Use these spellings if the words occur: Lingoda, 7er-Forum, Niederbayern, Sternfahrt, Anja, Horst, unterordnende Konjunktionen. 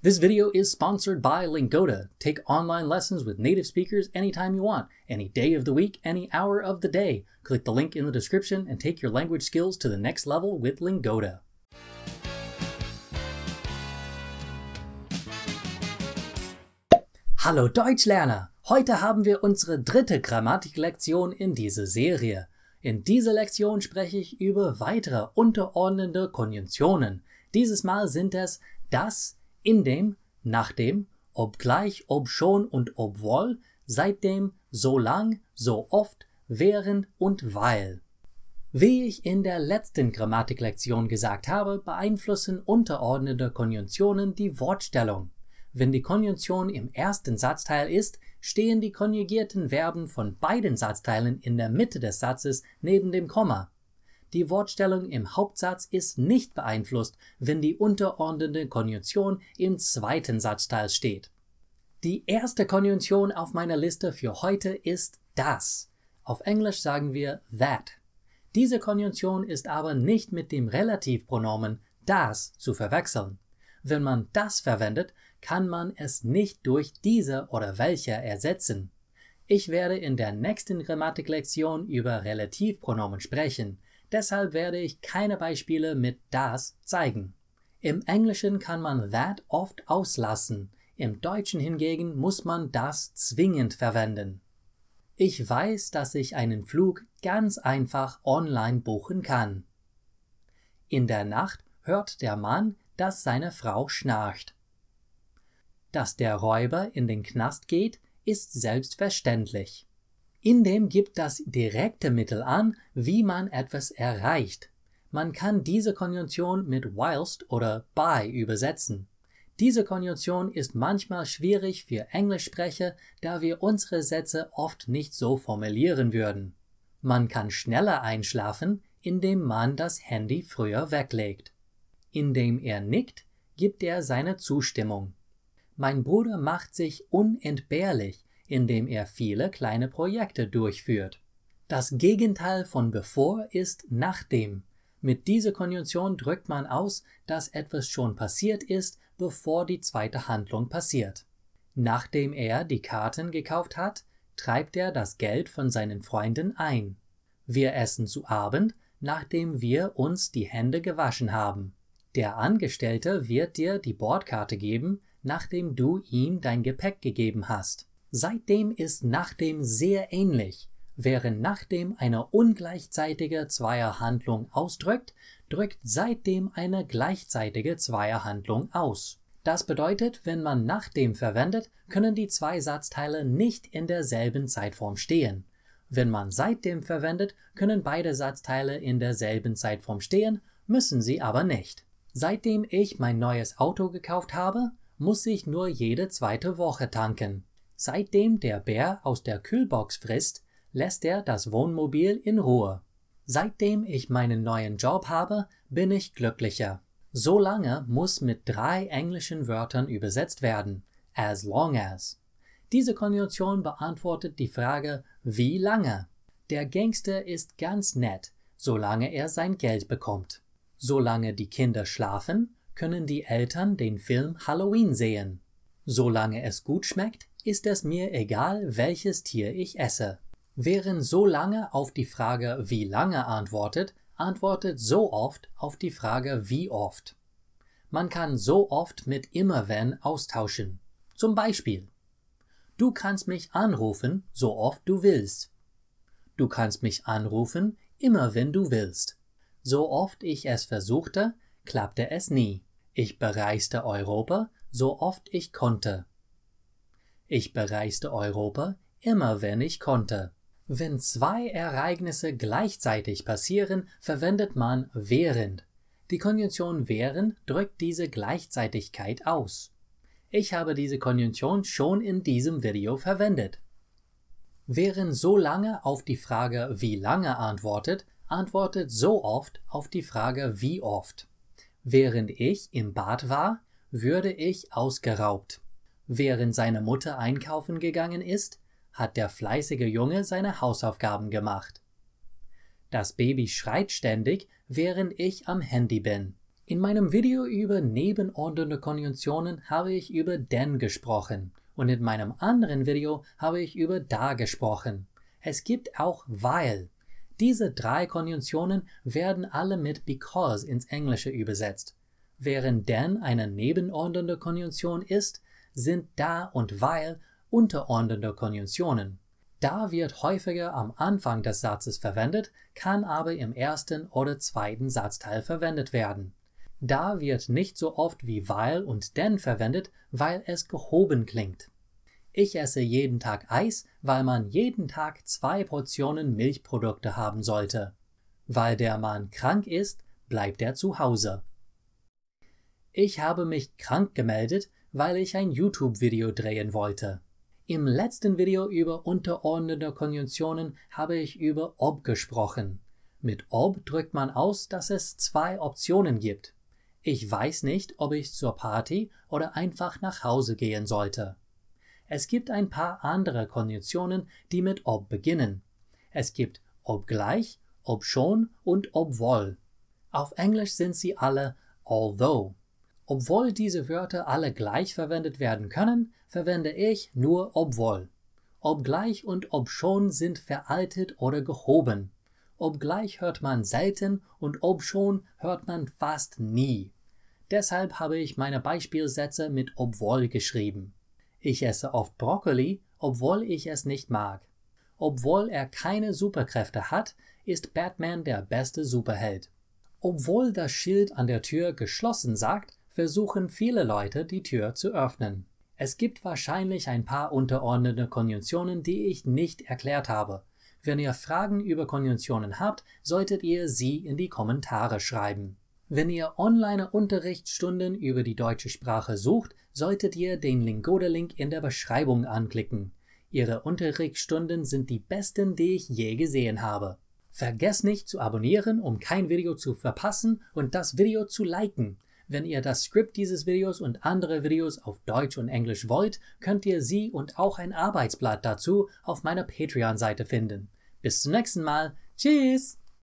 This video is sponsored by Lingoda. Take online lessons with native speakers anytime you want, any day of the week, any hour of the day. Click the link in the description and take your language skills to the next level with Lingoda. Hallo Deutschlerner! Heute haben wir unsere dritte Grammatiklektion in dieser Serie. In dieser Lektion spreche ich über weitere unterordnende Konjunktionen. Dieses Mal sind es das, in dem, nach dem, obgleich, ob schon und obwohl, seitdem, so lang, so oft, während und weil. Wie ich in der letzten Grammatiklektion gesagt habe, beeinflussen unterordnende Konjunktionen die Wortstellung. Wenn die Konjunktion im ersten Satzteil ist, stehen die konjugierten Verben von beiden Satzteilen in der Mitte des Satzes neben dem Komma. Die Wortstellung im Hauptsatz ist nicht beeinflusst, wenn die unterordnende Konjunktion im zweiten Satzteil steht. Die erste Konjunktion auf meiner Liste für heute ist das. Auf Englisch sagen wir that. Diese Konjunktion ist aber nicht mit dem Relativpronomen das zu verwechseln. Wenn man das verwendet, kann man es nicht durch diese oder welche ersetzen. Ich werde in der nächsten Grammatiklektion über Relativpronomen sprechen, deshalb werde ich keine Beispiele mit das zeigen. Im Englischen kann man that oft auslassen, im Deutschen hingegen muss man das zwingend verwenden. Ich weiß, dass ich einen Flug ganz einfach online buchen kann. In der Nacht hört der Mann, dass seine Frau schnarcht. Dass der Räuber in den Knast geht, ist selbstverständlich. In dem gibt das direkte Mittel an, wie man etwas erreicht. Man kann diese Konjunktion mit whilst oder by übersetzen. Diese Konjunktion ist manchmal schwierig für Englischsprecher, da wir unsere Sätze oft nicht so formulieren würden. Man kann schneller einschlafen, indem man das Handy früher weglegt. Indem er nickt, gibt er seine Zustimmung. Mein Bruder macht sich unentbehrlich, indem er viele kleine Projekte durchführt. Das Gegenteil von bevor ist nachdem. Mit dieser Konjunktion drückt man aus, dass etwas schon passiert ist, bevor die zweite Handlung passiert. Nachdem er die Karten gekauft hat, treibt er das Geld von seinen Freunden ein. Wir essen zu Abend, nachdem wir uns die Hände gewaschen haben. Der Angestellte wird dir die Bordkarte geben, nachdem du ihm dein Gepäck gegeben hast. Seitdem ist nachdem sehr ähnlich. Während nachdem eine ungleichzeitige Zweierhandlung ausdrückt, drückt seitdem eine gleichzeitige Zweierhandlung aus. Das bedeutet, wenn man nachdem verwendet, können die zwei Satzteile nicht in derselben Zeitform stehen. Wenn man seitdem verwendet, können beide Satzteile in derselben Zeitform stehen, müssen sie aber nicht. Seitdem ich mein neues Auto gekauft habe, muss ich nur jede zweite Woche tanken. Seitdem der Bär aus der Kühlbox frisst, lässt er das Wohnmobil in Ruhe. Seitdem ich meinen neuen Job habe, bin ich glücklicher. So lange muss mit 3 englischen Wörtern übersetzt werden. As long as. Diese Konjunktion beantwortet die Frage, wie lange? Der Gangster ist ganz nett, solange er sein Geld bekommt. Solange die Kinder schlafen, können die Eltern den Film Halloween sehen. Solange es gut schmeckt, ist es mir egal, welches Tier ich esse. Während so lange auf die Frage wie lange antwortet, antwortet so oft auf die Frage wie oft. Man kann so oft mit immer wenn austauschen. Zum Beispiel: Du kannst mich anrufen, so oft du willst. Du kannst mich anrufen, immer wenn du willst. So oft ich es versuchte, klappte es nie. Ich bereiste Europa, so oft ich konnte. Ich bereiste Europa, immer wenn ich konnte. Wenn 2 Ereignisse gleichzeitig passieren, verwendet man während. Die Konjunktion während drückt diese Gleichzeitigkeit aus. Ich habe diese Konjunktion schon in diesem Video verwendet. Während so lange auf die Frage wie lange antwortet, antwortet so oft auf die Frage wie oft. Während ich im Bad war, würde ich ausgeraubt. Während seine Mutter einkaufen gegangen ist, hat der fleißige Junge seine Hausaufgaben gemacht. Das Baby schreit ständig, während ich am Handy bin. In meinem Video über nebenordnende Konjunktionen habe ich über denn gesprochen und in meinem anderen Video habe ich über da gesprochen. Es gibt auch weil. Diese drei Konjunktionen werden alle mit because ins Englische übersetzt. Während denn eine nebenordnende Konjunktion ist, sind da und weil unterordnende Konjunktionen. Da wird häufiger am Anfang des Satzes verwendet, kann aber im ersten oder zweiten Satzteil verwendet werden. Da wird nicht so oft wie weil und denn verwendet, weil es gehoben klingt. Ich esse jeden Tag Eis, weil man jeden Tag 2 Portionen Milchprodukte haben sollte. Weil der Mann krank ist, bleibt er zu Hause. Ich habe mich krank gemeldet, weil ich ein YouTube-Video drehen wollte. Im letzten Video über unterordnende Konjunktionen habe ich über ob gesprochen. Mit ob drückt man aus, dass es 2 Optionen gibt. Ich weiß nicht, ob ich zur Party oder einfach nach Hause gehen sollte. Es gibt ein paar andere Konjunktionen, die mit ob beginnen. Es gibt obgleich, obschon und obwohl. Auf Englisch sind sie alle although. Obwohl diese Wörter alle gleich verwendet werden können, verwende ich nur obwohl. Obgleich und obschon sind veraltet oder gehoben. Obgleich hört man selten und obschon hört man fast nie. Deshalb habe ich meine Beispielsätze mit obwohl geschrieben. Ich esse oft Brokkoli, obwohl ich es nicht mag. Obwohl er keine Superkräfte hat, ist Batman der beste Superheld. Obwohl das Schild an der Tür geschlossen sagt, versuchen viele Leute, die Tür zu öffnen. Es gibt wahrscheinlich ein paar unterordnende Konjunktionen, die ich nicht erklärt habe. Wenn ihr Fragen über Konjunktionen habt, solltet ihr sie in die Kommentare schreiben. Wenn ihr Online-Unterrichtsstunden über die deutsche Sprache sucht, solltet ihr den Lingoda-Link in der Beschreibung anklicken. Ihre Unterrichtsstunden sind die besten, die ich je gesehen habe. Vergesst nicht zu abonnieren, um kein Video zu verpassen und das Video zu liken. Wenn ihr das Skript dieses Videos und andere Videos auf Deutsch und Englisch wollt, könnt ihr sie und auch ein Arbeitsblatt dazu auf meiner Patreon-Seite finden. Bis zum nächsten Mal. Tschüss!